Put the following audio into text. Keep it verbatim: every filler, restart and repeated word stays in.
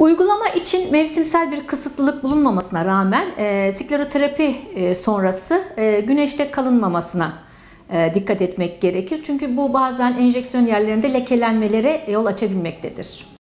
Uygulama için mevsimsel bir kısıtlılık bulunmamasına rağmen e, skleroterapi e, sonrası e, güneşte kalınmamasına e, dikkat etmek gerekir. Çünkü bu bazen enjeksiyon yerlerinde lekelenmelere yol açabilmektedir.